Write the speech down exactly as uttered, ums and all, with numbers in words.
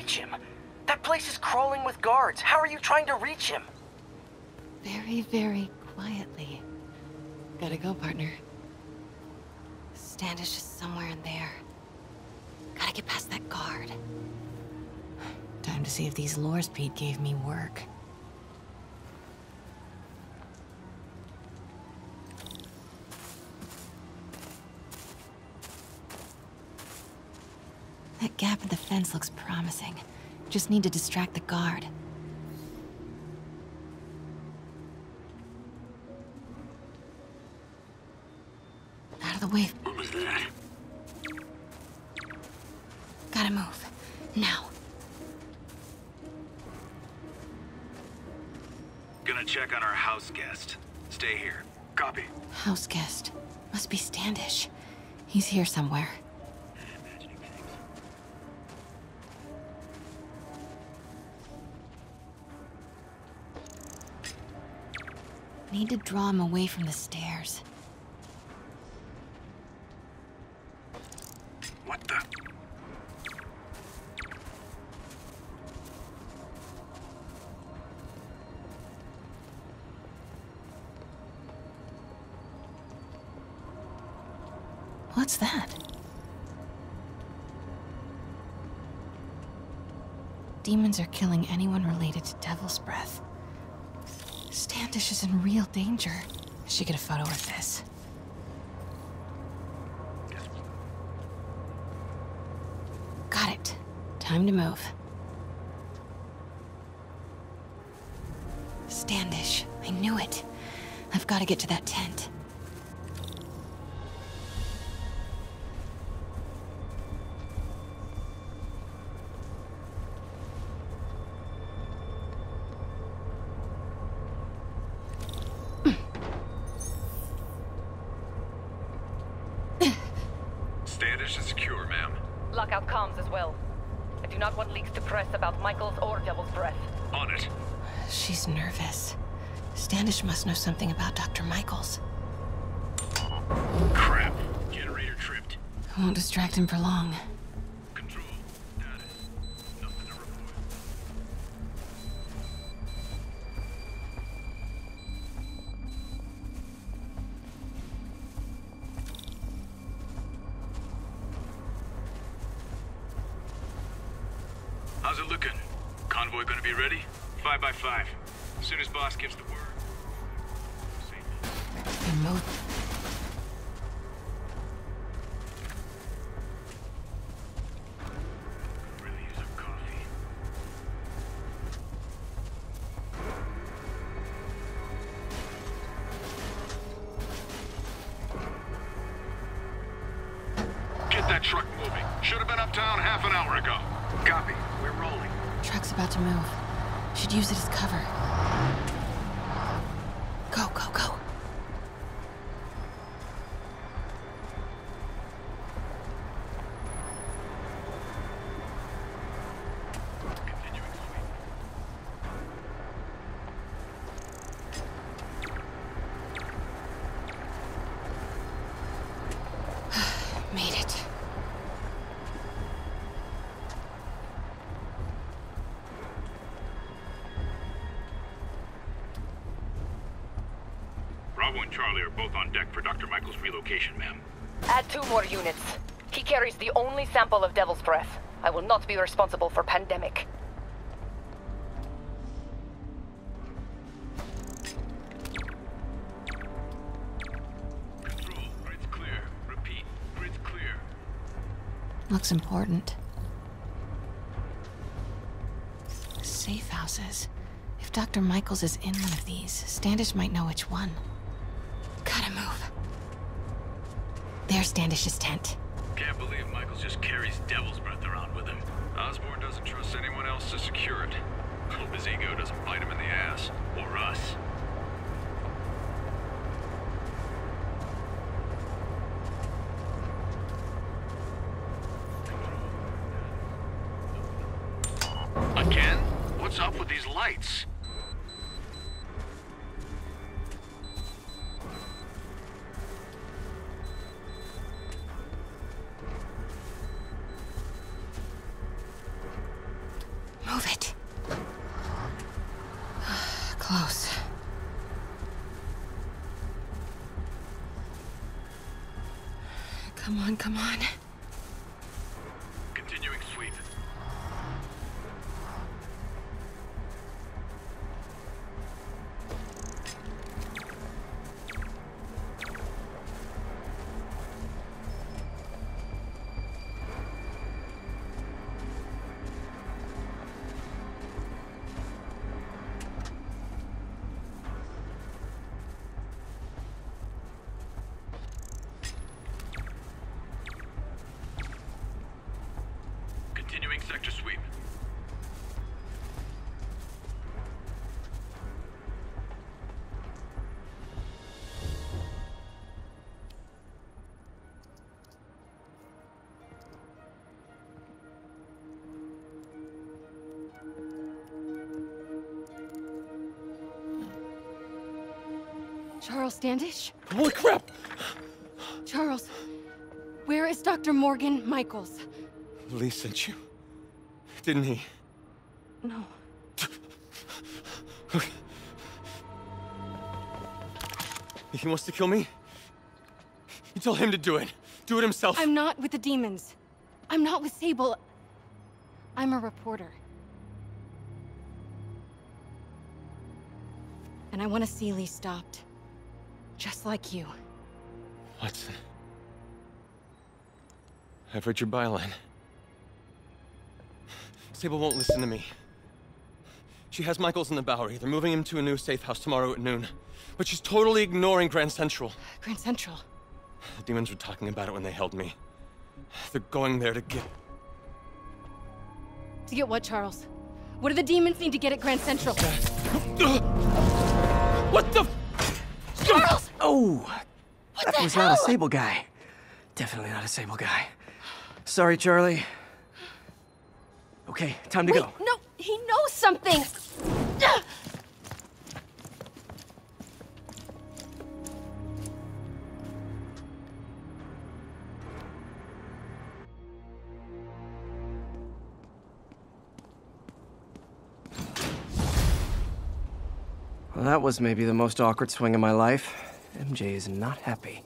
reach him? That place is crawling with guards. How are you trying to reach him? Very, very quietly. Gotta go, partner. Standish is somewhere in there. Gotta get past that guard. Time to see if these lures Pete gave me work. That gap in the fence looks promising. Just need to distract the guard. Out of the way. What was that? Gotta move. Now. Gonna check on our house guest. Stay here. Copy. House guest. Must be Standish. He's here somewhere. Need to draw him away from the stairs. What the? What's that? Demons are killing anyone related to Devil's Breath. Standish is in real danger. I should get a photo of this. Got it. Time to move. Standish, I knew it. I've got to get to that tent. Must know something about Doctor Michaels. Crap. Generator tripped. I won't distract him for long. Control. Got it. Nothing to report. How's it looking? Convoy gonna be ready? Five by five. As soon as boss gives the word. Get that truck moving. Should have been uptown half an hour ago. Copy. We're rolling. Truck's about to move. Should use it as cover. Go, go, go. Charlie are both on deck for Doctor Michaels' relocation, ma'am. Add two more units. He carries the only sample of Devil's Breath. I will not be responsible for pandemic. Control, grid's clear. Repeat, grid's clear. Looks important. Safe houses. If Doctor Michaels is in one of these, Standish might know which one. There's Standish's tent. Can't believe Michaels just carries Devil's Breath around with him. Osborne doesn't trust anyone else to secure it. Hope his ego doesn't bite him in the ass. Or us. Again? What's up with these lights? Come on, come on. Continuing sweep. Sector sweep. Charles Standish? Holy crap! Charles, where is Doctor Morgan Michaels? Lee sent you. Didn't he? No. Look. He wants to kill me? You tell him to do it. Do it himself. I'm not with the demons. I'm not with Sable. I'm a reporter. And I want to see Lee stopped. Just like you. Watson. I've read your byline. Sable won't listen to me. She has Michaels in the Bowery. They're moving him to a new safe house tomorrow at noon. But she's totally ignoring Grand Central. Grand Central? The demons were talking about it when they held me. They're going there to get... To get what, Charles? What do the demons need to get at Grand Central? What the... Charles! Oh! What the hell? That was not a Sable guy. Definitely not a Sable guy. Sorry, Charlie. Okay, time to Wait, go. No, he knows something! Well, that was maybe the most awkward swing of my life. M J is not happy.